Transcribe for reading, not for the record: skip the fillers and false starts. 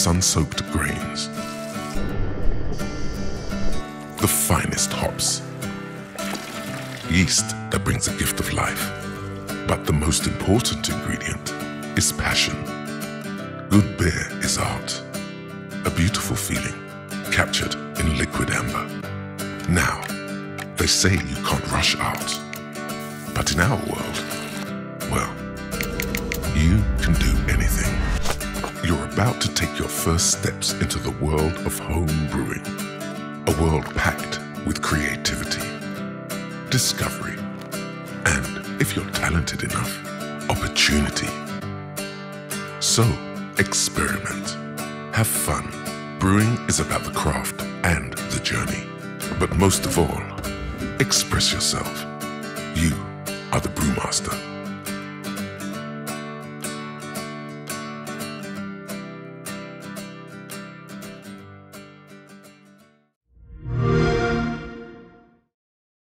sun-soaked grains, the finest hops, yeast that brings the gift of life. But the most important ingredient is passion. Good beer is art, a beautiful feeling captured in liquid amber. Now, they say you can't rush out, but in our world, well, you can do anything. You're about to take your first steps into the world of home brewing, a world packed with creativity, discovery, and, if you're talented enough, opportunity. So, experiment. Have fun. Brewing is about the craft and the journey. But most of all, express yourself. You are the Brewmaster.